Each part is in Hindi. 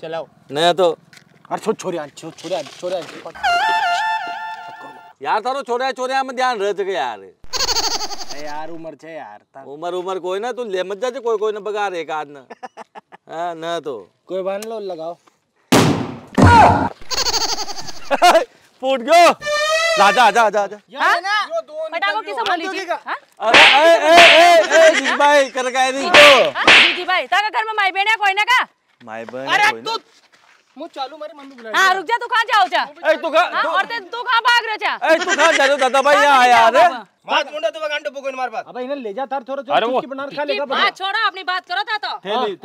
चलाओ नया तो यार थारो छोरा छोरा में ध्यान रह जगे यार यार उम्र छे यार उम्र उम्र कोई ना तू ले मत जा कोई कोई ना बगार एक आद ना हां ना तो कोई बांध लो लगाओ फूट गयो आजा आजा आजा आजा यार ना यो दो पटाको किसे बोली जी हां अरे ए ए ए जीजी भाई कर गए दी तो जीजी भाई तारा घर में माई बहन है कोई ना का माई बहन अरे तू मु चालू मारे मम्मी बुला हां रुक जा तू कहां जाओ जा ए तू कहां और ते तू कहां भाग रहे जा ए तू कहां जा रे दादा भाई यहां आया रे बात मुंडा तो गांडो पुगोन मार बात अब इन्हें ले जा तार थोड़ा चुटकी बना खा लेगा हां छोड़ो अपनी बात करो था तो थैली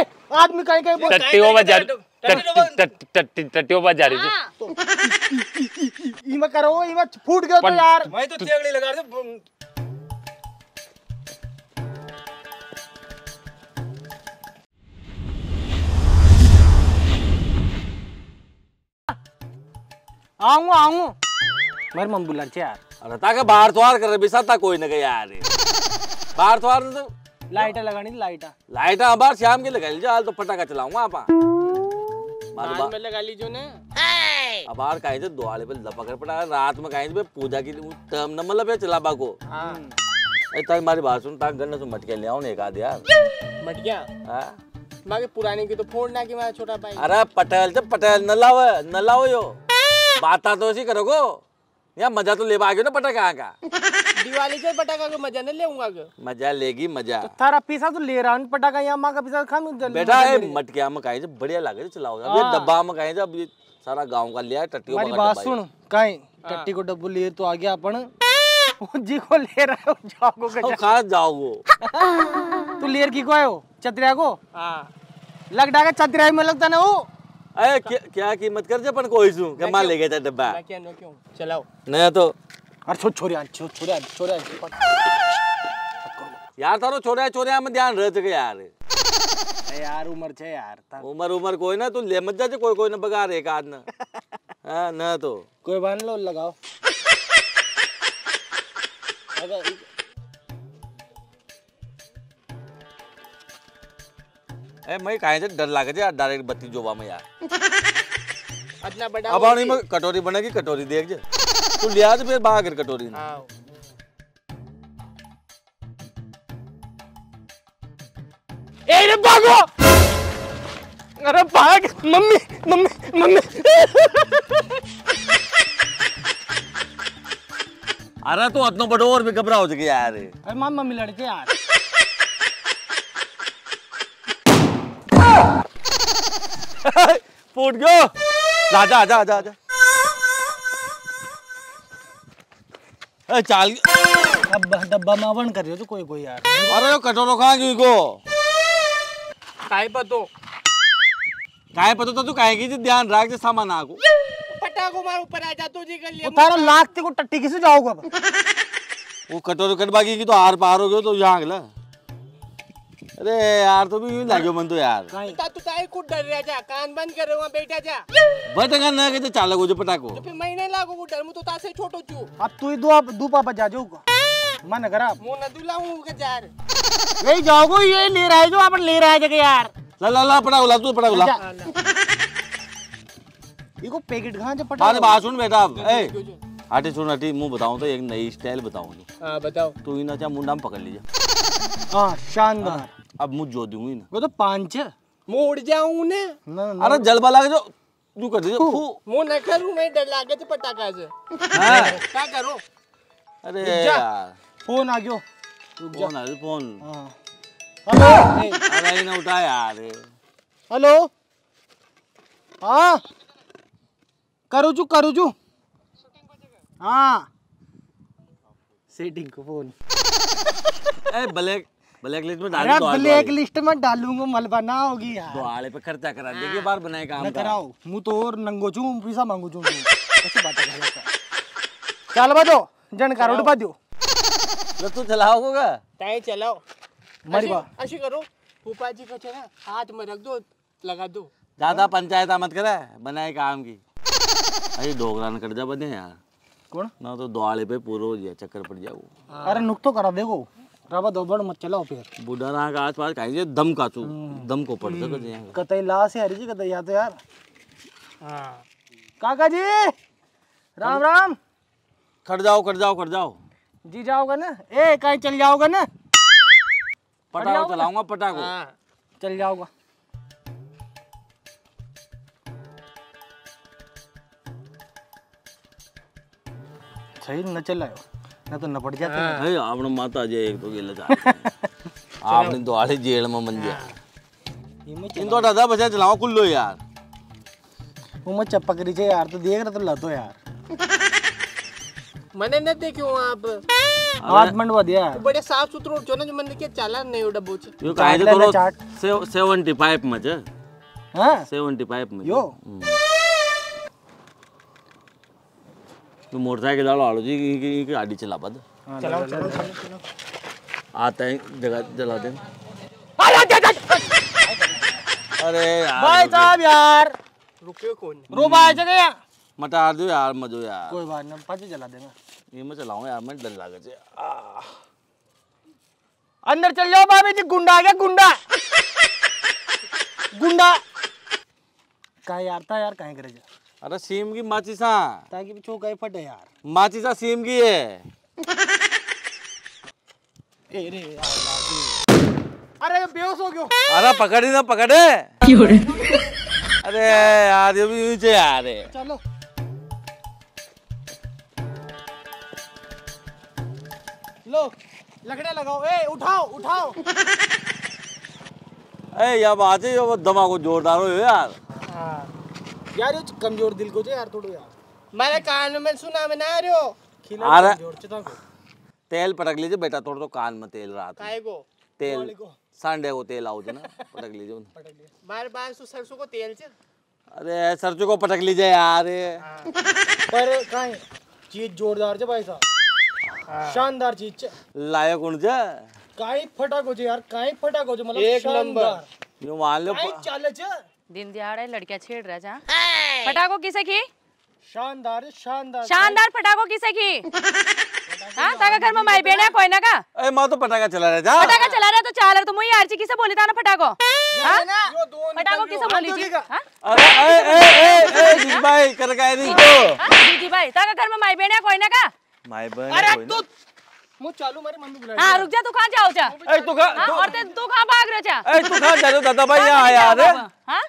ए आदमी कहीं कहीं बोल टट्टियों में जा टट्टियों पर जा रही थी ई में करो ई में फूट गयो तो यार मैं तो तेगड़ी लगा दे आऊं आऊं मर मम बुला छे यार अरे ताके बाहर द्वार कर बिसाता कोई न गया यार बाहर द्वार तो लाइट लगानी लाइटा लाइटा बाहर शाम के लगा ले हाल तो पटाखा चलाऊंगा आपा बाद में लगा लीजो ने अब बाहर काहे जो द्वार पे लपकर पड़ा रात में काहे पे पूजा की टर्म न मतलब है चलाबा को हां ए ताई मारी बात सुन ता गन्ना से मटके ले आओ ने एक आध यार मटकिया हां मागे पुरानी की तो फोड़ना की मारा छोटा भाई अरे पटेल तो पटेल न लाओ यो बात तो ऐसी करोगो यार मजा तो ले बागे ना पटाखा का दिवाली के पटाखा को मजा नहीं लेऊंगा के मजा लेगी मजा तो थारा पैसा तो ले रहा हूं पटाखा या मां का पैसा खाम बेटा ए मटकिया में काहे बढ़िया लागे चलाओ अब ये डब्बा में काहे अब ये सारा गांव का लिया टट्टियों का बात सुन काहे टट्टी को डब्बू ले तो आ गया अपन जी को ले रहा हूं जाओ को खा जाओ तू लेर की को आयो चतरिया को हां लगड़ा के चतरिया में लगता ना वो अरे क्या कीमत कर जे अपन कोई सु के मार ले गए था डब्बा क्या नो क्यों चलाओ नया तो अरे छोरा यार थारो छोरा छोरा में ध्यान रह जगे यार यार उम्र छे यार उम्र कोई ना तू ले मत जा कोई कोई ना बगार एक आद ना हां ना तो कोई बांध लो लगाओ ए मैं काहे से डर लागे यार डायरेक्ट बत्ती जोबा में यार इतना बड़ा अब आनी में कटोरी बनेगी कटोरी देख जे तू ले आज फिर बाहर कटोरी हां ए रे भागो अरे भाग मम्मी मम्मी मम्मी अरे तू इतना बड़ो और भी घबराओ जगे यार अरे मम्मी लड़के यार फूट गयो आजा आजा आजा आजा ए चाल डब्बा डब्बा मावन कर रहे हो कोई कोई यार अरे यो कटोरो खा गई को काय पतो तो तू काहे की ध्यान राख जे सामान आ को पटाको मार ऊपर आ जा तो जी कर ले थारो लाख ते को टट्टी किसे जाओगा वो कटोरो कट बाकी की तो हार पार हो गयो तो यहां अगला अरे यार तो भी यूं लागो मन तो यार बेटा तू काहे को डर रहा जा कान बंद कर रहा बैठा जा बटगा ना के चालो जो पटाको तो फिर महीने लागो को डर मु तो तासे छोटो छु अब तू ही दो दूपा पर जा जाऊगा मन करा मु न दुलाऊं के यार नहीं जाओगो ये ले रहा है जो अपन ले रहा है जगह यार ला ला पटाओला तू पटाओला इको पैकेट कहां जा पटा अरे बात सुन बेटा ए आटे सुन आटी मु बताऊं तो एक नई स्टाइल बताऊंगी हां बताओ तू ही ना जा मुंडा में पकड़ लीजिए हां शानदार अब मुझ जो दूंगी ना वो तो पांच मोड़ जाऊं ने अरे जलबा लाग जो तू कर दे मो न करू मैं डर लागे तो पटाखा से हां का करो अरे यार फोन आ गयो फोन आ गयो फोन हां हेलो अरे ना उठा यार हेलो हां करू जू हां सेटिंग को फोन ए ब्लैक लिस्ट में डालूंगा मलबा ना होगी यार दुआले पे खर्चा करा देगी बार बनाए काम कराओ मु तो और नंगो छु पैसा मांगो छु कैसी बात कर रहा चल बाजो जन करोड़ बा दियो ल तू चलाओगा टाइ चलाओ मलबा ऐसे करो फूफा जी को चला हाथ में रख दो लगा दो ज्यादा पंचायत मत करे बनाए काम की अरे डोगरान कर जा बने यार कौन ना तो दुआले पे पूरा हो जाए चक्कर पड़ जाओ अरे नुक तो करा देखो रवा दोबड़ मत चलाओ फिर बुढ़ारा का आसपास खाएंगे दम काचू दम को पड़ सकते हैं कतई लाश है हरी जी कतई या तो यार हां काका जी राम राम खड़ जाओ जी जाओगे ना ए कहीं चल जाओगे ना पटाखा चलाऊंगा पटाखा हां चल जाओगा सही न चलायो ना तो नपट जाते हैं है आपने माता जे एक तो गेला जा आपने तो आले जेल में मन गया इन तो दादा बचा चलाओ कुल्लो यार वो मत चपकरी जे यार तो देख रहा तो लतो यार मने न देखियो आप आज मंडवा दिया बड़े साफ सुथरो जो न मन के चला नहीं उड़ा बोच यो काहे तो 75 में है हां 75 में यो तो मोटरसाइकिल डालो आलो जी की गाड़ी चला बद चलाओ चलो चलो आता है जगह जला दे अरे यार भाई साहब यार रुकियो कौन रोबा आ गया मटा दो यार मजो यार कोई बात नहीं पाछे जला देना ये मैं चलाऊं यार मैं डर लागे छे अंदर चल जाओ भाभी जी गुंडा आ गया गुंडा का यार था यार काहे करे जा अरे सीम की माचिसा ताकि चौकाई फटे यार माचिसा सीम की है अरे यार बेहोश हो गयो अरे पकड़े ना पकड़े अरे यार ये भी नीचे यार चलो लो लकड़े लगाओ ए उठाओ ए यार आज ये दमा को जोरदार हो यार हां यार ये कमजोर दिल को जो यार थोड़ो यार मेरे कान में सुना में ना आ रयो खिला जोर चता को तेल पटक लीजिए बेटा थोड़ा तो कान में तेल रात काहे को तेल सांडे को तेल आओ जना पटक लीजिए बार-बार सरसों को तेल से अरे सरसों को पटक लीजिए यार पर काहे चीज जोरदार छे भाई साहब शानदार चीज छे लायो कोण छे काई फटाको छे यार काई फटाको छे मतलब एक नंबर यो मान लो काई चले छे दिन दिहाड़े लड़कियां छेड़ रहा जा फटाको किसे की शानदार शानदार शानदार फटाको किसे की हां ताका घर में माई बहन है कोई ना का ए मां तो फटाका चला रहा जा फटाका चला रहा तो चाल तो मुई यार जी किसे बोली था ना फटाको हां फटाको किसे बोली जी हां अरे ए ए ए जी भाई कर गए नहीं तो जी भाई ताका घर में माई बहन है कोई ना का माई बहन अरे तू मु चालू मारी मम्मी बुला हां रुक जा तू कहां जाओ जा ए तू कहां और तू कहां भाग रहा जा ए तू कहां जा दादा भाई यहां आया रे हां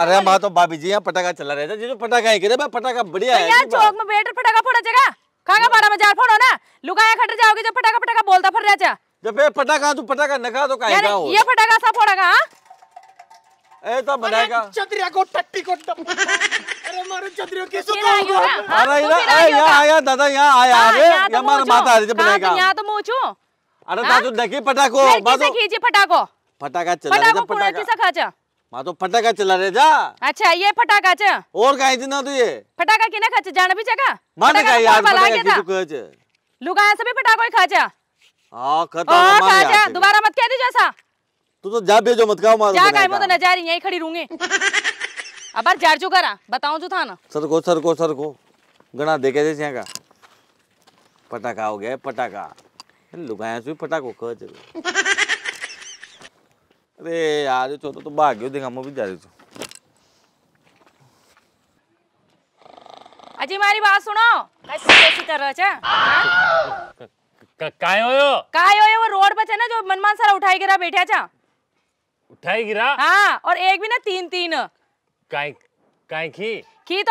अरे मां तो भाभी जी यहाँ पटाखा चला रहे थे जी जो पटाखा ही करे पटाखा बढ़िया है यार चौक में बैठ पटाखा फोड़ा जगह खागा बारा में जा फोड़ो ना लुगाया खटर जाओगे जब पटाखा पटाखा बोलता फिर रहा जा जब ये पटाखा तू पटाखा न खा तो काहे का हो ये पटाखा सा फोड़ेगा हां ए तो बनाएगा चदरिया को टट्टी को अरे मारो चदरिया के सो अरे यहां आया दादा यहां आया रे ये मार माता आ रही है बनाएगा यहां तो मोचू अरे दादू देखी पटाखो बाजू खींची पटाखो पटाखा चला रहा है पटाखा किसे खा जा मां तो फटाका चला रहे जा अच्छा ये फटाका छ और काई दिना तो ये फटाका केना खच जान भी जगह माने का यार फटाका की दुख छ लुगाया सभी फटाका ही खाजा हां खता मां यार दोबारा मत कह दी जैसा तू तो जा भेजो मत खाओ मारो जा काई मो तो न जा रही यहीं खड़ी रहूंगी अब यार जारजू करा बताऊं जो था ना सर को गणा देखे जैसे यहां का फटाका हो गया फटाका लुगाया सभी फटाको खच अरे यार ये छोटो तो भाग गयो देखा मो भी जा रही छो अजी मारी बात सुनो कैसी तरह छ काय होयो वो रोड पर छ ना जो मनमान सारा उठाई गिरा बैठा छ उठाई गिरा हां और एक भी ना तीन काय की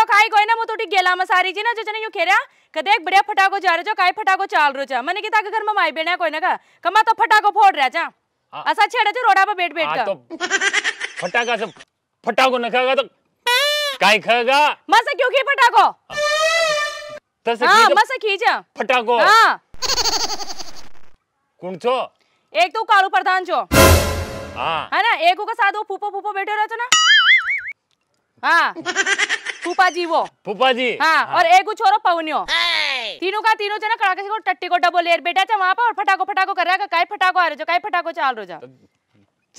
तो काई कोई ना मु तोटी गेला में सारी जी ना जो जने यूं खेरा कदे एक बढ़िया फटाको जा रहे जो काई फटाको चाल रहो छ मने की ताके घर में माई बेना कोई ना का कमा तो फटाको फोड़ रहा छ ऐसा छेड़ा जो रोड़ा पे बैठ का तो फटाका से फटाको न खाएगा तो काई खाएगा मसा क्यों की फटाको तस हां मसा खीजा फटाको हां कौन छो एक तो कालू प्रधान छो हां है ना एक को साथ वो फूफो बैठो रहो ना हां फूफा जी हां और एक को छोरो पवनियो तीनों जना कड़ाके से को टट्टी को डबल लेयर बेटा चा वहां पर और फटाको कर रहा है काई फटाको आ रहे जो काई फटाको चाल रो जा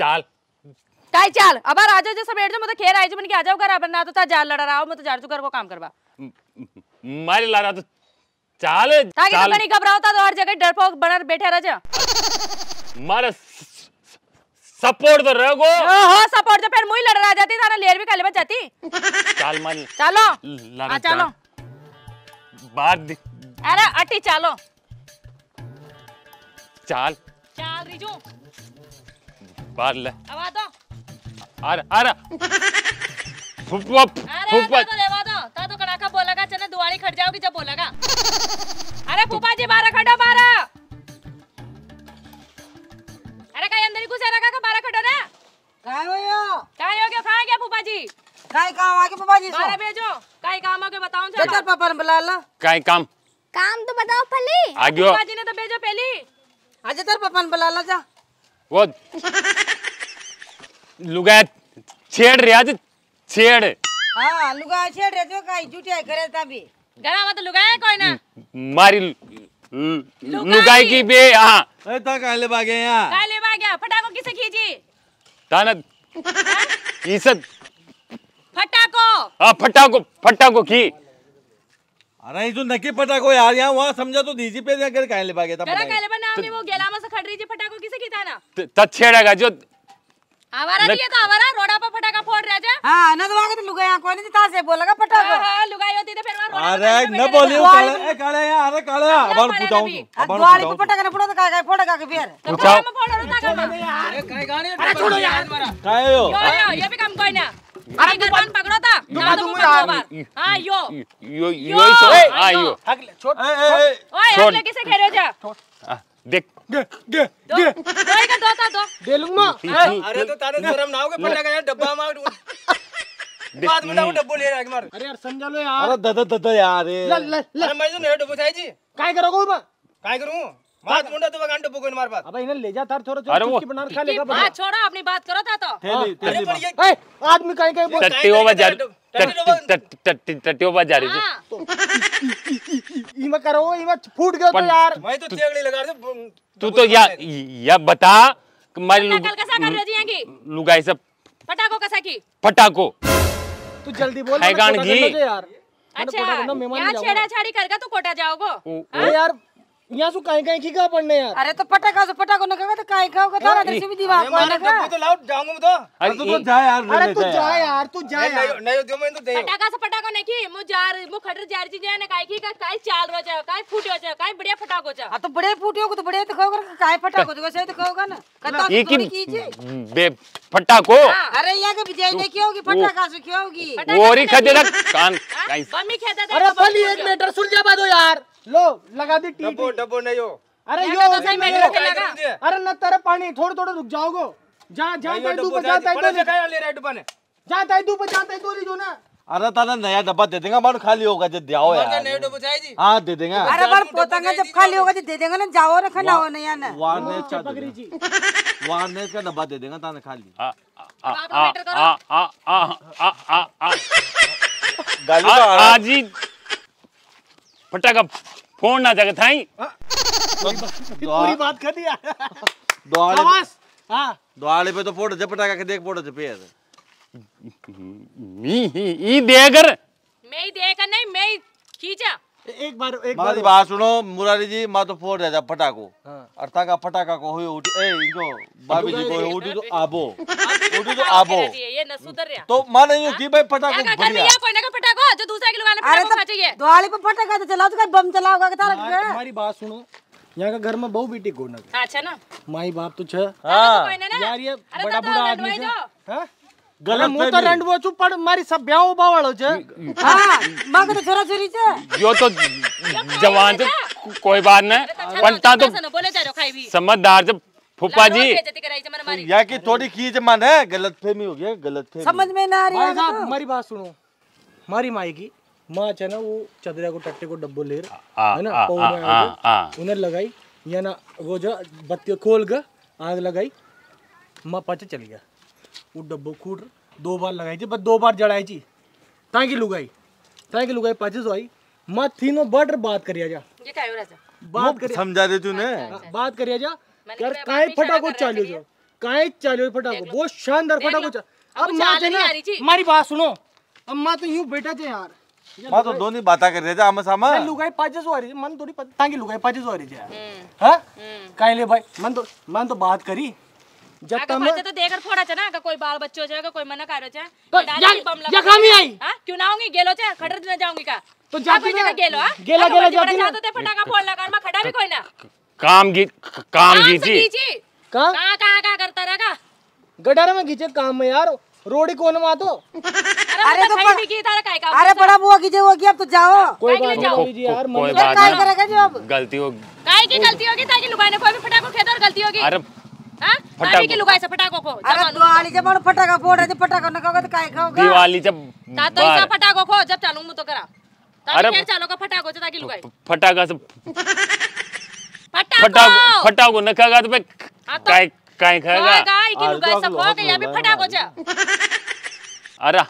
चाल काई चाल अब आ जाओ जैसे बैठ जाओ मत खेर आई जो मन के आ जाओ घर अब ना तो ता जाल लड़ा रहा हो मत जारजू घर को काम करवा मारे ला रहा तो चाले ताकि नहीं घबराता तो हर जगह डरपोक बनर बैठे रह जा। मारे सपोर्ट तो रहोगो। हां सपोर्ट तो फिर मुई लड़ रहा जाती थाने लेर भी काले में जाती। चल मन चलो आ चलो बात। अरे अटी चलो चल चल रिजू बात ले अब आ दो। अरे अरे फुप्पा फुप्पा तो लेवा दो ता तो कड़ाका बोलेगा चने दुआरी खड़ जाओगी जब बोलेगा। अरे फूफा जी बारह खड़ो बारह। अरे कहीं अंदर ही घुसा रखा का बारह खड़ो ना। कहीं हो गया कहाँ गया फूफा जी? कहीं काम आके फूफा जी बारह भेजो। कहीं काम आके बताऊँ चलो। चल पापा ने बुला ला। कहीं काम काम तो बताओ पहले। आगे फूफा जी ने तो भेजो पहले। आज चल पापा ने बुला ला जा। वो लुगाई छेड़ रही आज छेड़। हाँ लुगाई छेड़ रही जो कहीं झूठे करे तभी। गरा मत लुगाई कोई ना मारी लुगाई की बे। हां ए ता काले भागे यहां काले भागे फटाको किसे खींची ताना इसे फटाको। हां फटाको फटाको की। अरे इजो नकी फटाको यार यहां वहां समझा तो दीजी पे जाकर काले भागे ता गरा काले बा नाम नहीं वो गेलामा से खड़ रही जी फटाको किसे की ताना त छेड़ेगा जो आवारा दिया तो आवारा रोड़ा पर फटाका फोड़ रहा जा। हां न तो वागे तो लुगाई कोई नहीं ता से बोलेगा फटाको। हां लुगाई होती तो फिर अरे न बोलियो काले ए काले यार अरे काले अबार बुझाऊं अबार बुझाऊं तो पटक ने पड़ो तो काय काय फोड़ेगा के बेर तो काम में फोड़ रहा था काम अरे काय गाने अरे छोड़ो यार मारा काय हो ये भी काम कोई ना। अरे दुकान पकड़ो था ना तो मुझे हां यो यो यो छोड़े हां यो अगले छोड़ ओए अगले किसे खेरो जा देख गे गे कोई का दोता दो दे लूंगा। अरे तो तारे शर्म ना आओगे पटक यार डब्बा मार बाद में डाउट डब्बो ले आके मार। अरे यार समझा लो यार। अरे दद दद यार अरे मैं तो नहीं डब्बो चाहिए जी। काय करोगे बा काय करूं बात मुंडा तो गांड डब्बो को मार बात। अबे इन्हें ले जा थार थोड़ा चुटकी बना खा लेगा। हां छोड़ो अपनी बात करो था तो थैली ए आदमी काय काय बोल टट्टी हो जा टट्टी टट्टी हो जा रही है इमा करो इमा फूट गया तो यार मैं तो तेगड़ी लगा दे तू तो या बता मारी लुगाई सब फटाको कसा की फटाको तू जल्दी बोल गान की यार। अच्छा यार छेड़ा छाड़ी करगा तो कोटा जाओगो। अरे यार यहां सु काई काई की का पड़ने यार। अरे तो पटाका से पटाको न खावे तो काई खाओगे थारा दृश्य भी दीवार को ना तू तो लाउड जाऊंगा मैं तो। अरे तू जा यार अरे तू जा यार तू जा यार नहीं दो मैं तो दे पटाका से पटाको नहीं की मु जा मु खटर जारी जी जाने काई की काई चाल रो जाओ काई फूटियो जाओ काई बढ़िया फटाको जा। हां तो बड़े फूटियो तो बड़े तो खाओगे काई फटाको जो से तो खाओगे ना कतो की कीजिए बे फटाको। अरे यहां के विजय ने की होगी फटाका से की होगी और ही खदे ना कान गाइस मम्मी खेदा। अरे भली 1 मीटर सुलझा बा दो यार लो लगा दी टी डब्बो डब्बो नहीं हो। अरे यो सही में लगा। अरे न तेरे पानी थोड़ा थोड़ा रुक जाओगो जा जा तू बचा ताई तो ले राइट बने जा ताई तू बचा ताई तो जो ना। अरे ताना नया डब्बा दे देगा मारो खाली होगा जब जाओ यार नया डब्बा चाहिए। हां दे देंगे। अरे बार पोतांगा जब खाली होगा जब दे देंगे ना जाओ ना खाना हो नया ना वारनेस का बकरी जी वारनेस का डब्बा दे देंगे ताना खाली। आ आ आ आ आ आ गाली का आज ही फटाका फोन ना जगह थाई पूरी बात कर दिया द्वारे हां द्वारे पे तो फोड़ जब पटाका के देख फोड़ जब यार मी ई देकर मैं ही देकर नहीं मैं खींचा एक बार बात सुनो मुरारी जी मा तो फोड़ जा फटाको अर्था का फटाका को होई उठी ए इनको भाभी जी को उठी तो आबो उठी तो आबो ये न सुधर रहा तो मान नहीं की भाई फटाको बढ़िया कोई ना फटाको जो दूसरा के लगाना फटाको खा चाहिए दुआली पे फटाका तो चलाओ तो बम चलाओगा के तारा हमारी बात सुनो यहां का घर में बहू बेटी कोना अच्छा ना माई बाप तो छ यार ये बड़ा बूढ़ा आदमी है हां गलत मु तो रंडवो छु पर मारी सब ब्याव बावळो छे। हां मांग तो छोरा छोरी छे यो तो जवान छे कोई बात न पंता तो समझदार छे फूफा जी या की थोड़ी कीज मन है गलतफहमी हो गई गलतफहमी समझ में ना आ रही है। भाई साहब मेरी बात सुनो मारी माई की मां छे ना वो चदरा को टट्टे को डब्बो ले है ना उन्हें लगाई या ना वो जो बत्ती खोल के आग लगाई मां पचे चली गया वो डब्बो खूट दो बार लगाई थी बस दो बार जड़ाई थी ताकि लुगाई पाचे सो आई मां तीनों बटर बात करिया जा ये काय हो रहा है बात कर समझा दे तूने बात करिया जा यार काय फटाको चालू जो काय चालू फटाको बहुत शानदार फटाको। अब मां ने मारी बात सुनो अब मां तो यूं बैठा थे यार माझो दोन्ही बाता करते आम सामा लुगाई पाजेच वारी मन थोड़ी तांगी लुगाई पाजेच वारी हां कायले भाई मन तो बात करी जत्ता में तो देकर फोड़ा छ ना का कोई बाल बच्चो छ का कोई मना कारो छ जखमी आई हां क्यों ना होंगी गेलो छ खटर न जाऊंगी का तो जाती ना गेलो हां गेला गेला जाती ना तो फटाका फोड़ला कर में खड़ा भी कोई ना काम जी का का करता रहेगा गडर में घिचे काम में यार रोड़ी कोन में तो अरे तो फटी की तारा काय काम अरे बड़ा बुआ की जे वो की अब तो जाओ कोई बात नहीं यार कोई बात नहीं करेगा जो अब गलती हो काय की गलती होगी ताकि लुगाई ने कोई भी फटाको खेतर गलती होगी अरे हां फटाको की लुगाई से फटाको को अरे दिवाली जब मन फटाका फोड़ रहे थे फटाका न खाओगे तो काय खाओगे दिवाली जब ता तो ऐसा फटाको खो जब चालू मु तो करा ताकि खेर चालो का फटाको से ताकि लुगाई फटाका से फटाको न खागा तो काय काय खाएगा काय की लुगाई सब हो गया अभी फटाको जा अरे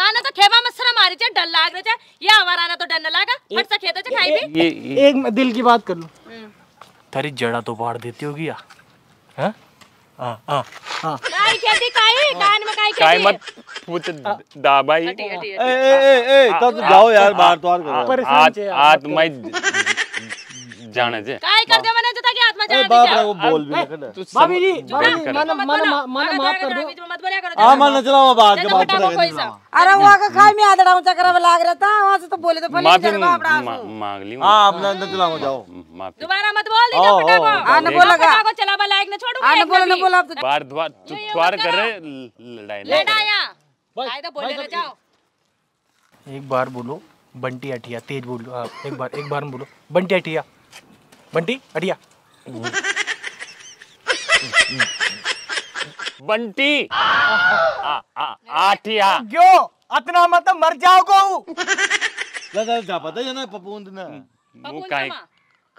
काना तो खेवा में शर्म आ रही है डर लाग रहा है ये हमारा ना तो डर न लागा फट से खेत से खाई भी एक मैं दिल की बात कर लूं थारी जड़ा तो बाड़ देती होगी या हैं हां हां हां काई कहती काई कान में काई कहती काई मत पूछ दाबाई ए तब जाओ यार बाहर द्वार करो आत्मा जाने जे काई कर दे मैंने जता कि आत्मा जाने दे बाप रे वो बोल भी ना भाभी जी मन माफ कर दो मत बोलिया करो हां मन चलावा बात के बात कर अरे वो का खाई में आदड़ा ऊंचा करवा लाग रहता वहां से तो बोले तो फली जरा बाप रे मांग ली हां अपना न चलाओ जाओ दोबारा मत बोल दीजिए फटाको आने बोलेगा फटाको चलावा लायक न छोड़ूंगा आने बोलो न बोलो आप बार द्वार द्वार कर लड़ाई लड़ाया फायदा बोले न जाओ एक बार बोलो बंटी अटिया तेज बोलो आप एक बार बोलो बंटी अटिया बंटी अटिया बंटी आटिया क्यों अतना मतलब मर जाओगे लगा जा पता है ना पपूंद ना वो काय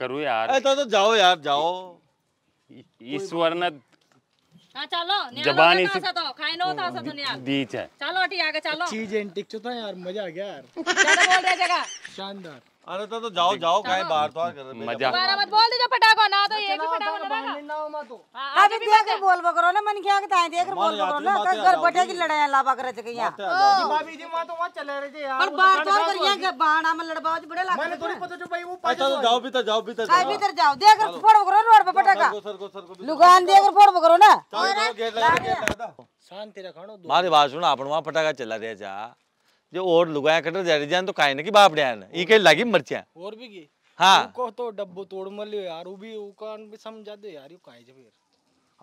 करू यार तो जाओ ईश्वर ने हां चलो जबानी से तो खाई न होता सा दुनिया बीच है चलो अटिया आगे चलो चीज एंटिक चोता यार मजा आ गया यार ज्यादा बोल रहे जगह शानदार अरे तो जाओ काहे बार-बार कर रहे मजा दोबारा मत बोल दे फटाको ना तो एक ही फटाको ना मत तो अभी देख बोलबो करो ना मन क्या ताए देख बोलबो करो ना घर बैठे की लड़ाई लाबा करे थे यहां भाभी जी मां तो वहां चले रहे थे यार पर बार-बार कर यहां के बाणा में लड़बाओ जी बड़े लाग मैंने थोड़ी पता जो भाई वो पाछो जाओ भीतर काहे भीतर जाओ देख फोड़बो करो रोड पे फटाका लुगान देख फोड़बो करो ना शांति रखो मारी बात सुन अपन वहां फटाका चला रहे जा जो और लुगाया कटर जा रही जान तो काई न की बाप ध्यान ई के लागी मरचा और भी की हां को तो डब्बो तोड़ मलियो यार उ भी उकान भी समझा दे यार यो काई जे फिर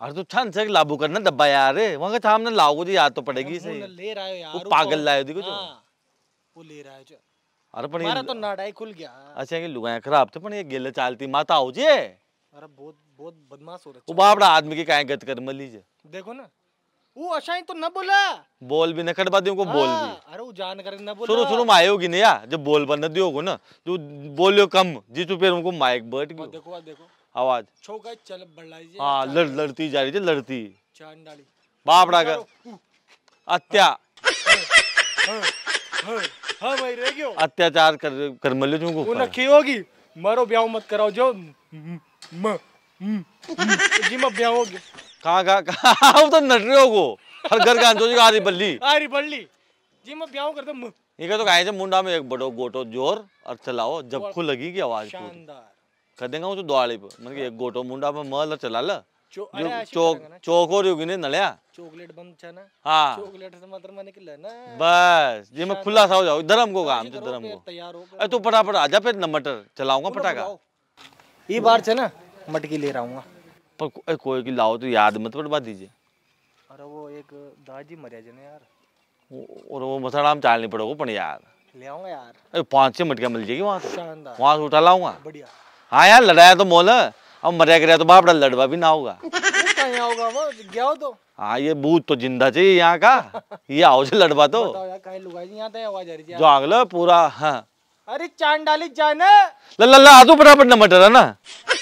अरे तो छन से लागू करना डब्बा यार वहां के सामने लागो जी याद तो पड़ेगी सही ले रहा है यार वो पागल लायो देखो तो वो ले रहा है जो अरे पण मारा तो नाडाई खुल गया अच्छा के लुगाया खराब तो पण ये गेले चालती माता हो जे अरे बहुत बदमाश हो रहा है वो बापड़ा आदमी की काई गत कर मली जे देखो ना वो अशाई तो न बोला बोल भी न कटवा दियो को बोल भी अरे वो जान कर न बोला शुरू में आयोगी नहीं यार जब बोल बन दियोगो ना जो बोलियो कम जी तू पे उनको माइक बट गयो देखो आवाज छोका चल बढ़लाई जी हां लड़ती जा रही है लड़ती चांद डाली बापड़ा का हत्या हां भाई रह गयो अत्याचार कर मले तुमको वो नखी होगी मारो ब्याह मत कराओ जो जी में ब्याह हो गयो का वो तो नट रहे होगो हर घर का अंजोजी आरी बल्ली जी मैं ब्याह कर दम ये तो काहे से मुंडा में एक बड़ो गोटो जोर और चलाओ जब खु लगी की आवाज शानदार कर देगा वो तो द्वाली पे मन के एक गोटो मुंडा में मल चला ल चोक और योगी ने नळया चॉकलेट बम छना हां चॉकलेट से मतलब माने के लेना बस जी मैं खुला सा हो जाओ धर्म को काम तो धर्म को तैयार हो तू फटाफट आ जा फिर नमटर चलाऊंगा फटाका ई बार छे ना मटकी ले राऊंगा पर कोई की लाओ तो याद मत पड़वा दीजिए अरे वो एक दाजी मरिया जने यार और वो मसाराम चाल नहीं पड़ेगा पण यार ले आऊंगा यार अरे 5-6 मटकियां मिल जाएगी वहां से शानदार वहां से उठा लाऊंगा बढ़िया हां यार लड़ाया तो मोल अब मरिया करया तो बापड़ा लड़वा भी ना होगा कहीं होगा वो गयो तो हां ये भूत तो जिंदा चाहिए यहां का ये आओ से लड़वा तो बताओ यार काई लुगाई नहीं आता आवाज आ रही है जागलो पूरा हां अरे चांडाली जाने ल ल आजू फटाफट न मटर है ना